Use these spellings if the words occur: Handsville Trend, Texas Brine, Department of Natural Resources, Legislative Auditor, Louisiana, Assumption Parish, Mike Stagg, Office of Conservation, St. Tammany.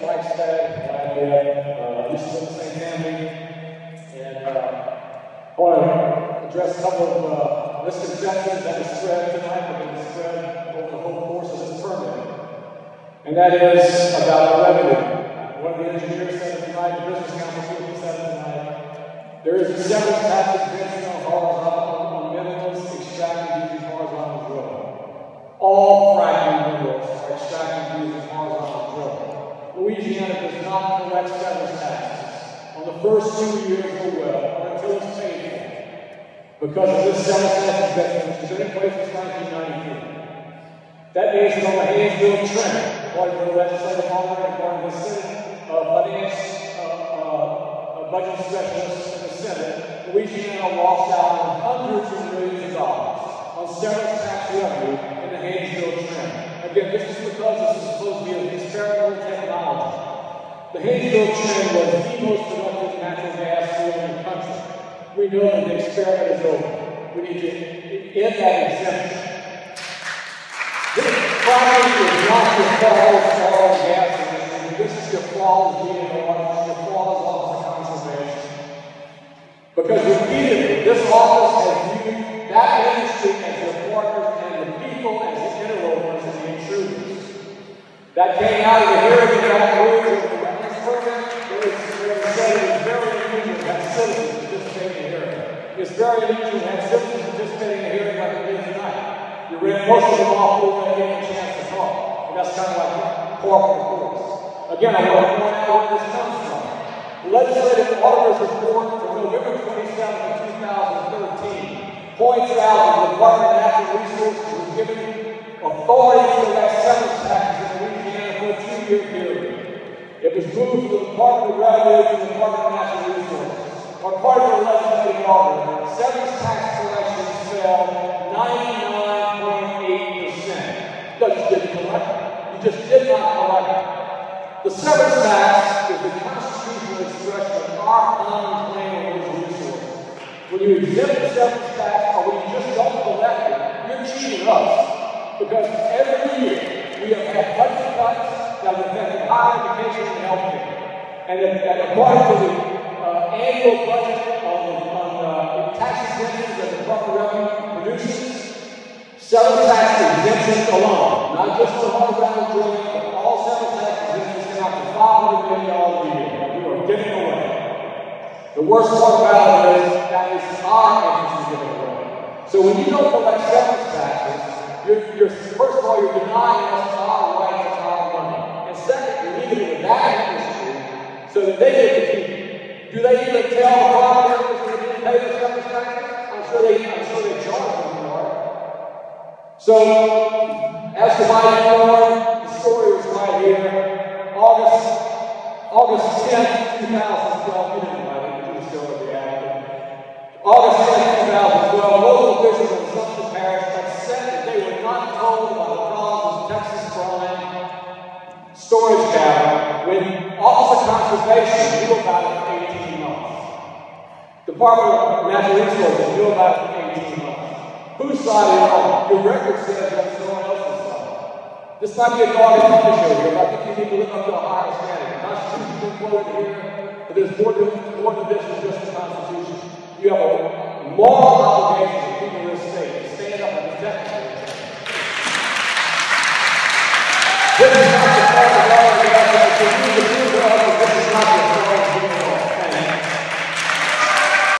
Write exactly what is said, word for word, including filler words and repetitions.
name's Mike Stagg. I am uh, used to live in Saint Tammany, and uh, I want to address a couple of uh, misconceptions that was spread tonight, but it was spread over the whole course of this permit, and that is about revenue. One of the engineers said it tonight, the business council people said it tonight. There is a severance package mentioned on horizontal minerals extracted using horizontal drilling. All fracking minerals are extracted using horizontal drilling. Louisiana does not collect severance taxes on the first two years of the well or until it's paid for, because of this severance tax exemption, which has been in place since nineteen ninety-three. That means that on the Handsville Trend, according to the legislative author and according to the Senate uh, finance uh, uh, budget specialist in the Senate, Louisiana lost out on hundreds of millions of dollars on severance tax revenue in the Handsville Trend. Again, this is because this is supposed to be an experimental technology. The Handsville Trend was the most productive natural gas field in the country. We know that the experiment is over. We need to end that exemption. This project is not the fault of oil and gas industry. This is the fault of the Office of Conservation. Because repeatedly, this office has viewed that industry as their partners and the people as the interlopers and the intruders. That came out of the hearing that I moved to the wetlands program. It was said it was very unusual to have citizens participating in the hearing. It's very unusual to have citizens participating in the hearing like we did tonight. You read most of them off over and getting a chance to talk. And that's kind of like par for the course. Again, I want to point out where this comes from. The legislative auditor's report from November twenty-seventh, two thousand thirteen points out that the Department of Natural Resources was given authority to elect severance taxes in Louisiana for a two-year period. It was moved from the Department of Revenue to the Department of Natural Resources. On part of the legislative auditor, severance tax collections fell ninety-nine point eight percent. No, you didn't collect it. You just did not collect it. The severance tax is the constitutional expression of our common claim on those resources. When you exempt the severance tax, or when you just don't collect it, you're cheating us. Because every year we have had budget cuts that have affected higher education and health care. And according to the uh, annual budget on, on uh, tax exemptions that the Department of Revenue produces, severance tax exemptions alone, not just the horizontal drilling, but all severance tax exemptions. five hundred million dollars a year. We are giving away. The worst part about it is that is our interest in giving away. So when you don't collect severance taxes, you're, you're, first of all, you're denying us our right to our money. And second, you're leaving it with that industry so that they get to keep it. Do they even tell the property owners that they didn't pay the severance taxes? I'm sure they, I'm sure they charge them for it. So, as to my own, the story was right here. August tenth, two thousand twelve, you didn't write it, you just go to the reality. August tenth, two thousand twelve, local officials in Assumption Parish had said that they were not told about the problems of Texas Brine storage cavern when Office of Conservation knew about it for eighteen months. Department of Natural Resources knew about it for eighteen months. Whose side is on? Your record says that it's someone else's side. This might be a garbage public show here, but I think you need to look up to a higher standard. Here, but there's more to, more to this than just the Constitution. You have a moral obligation to people in this state to stand up and protect them.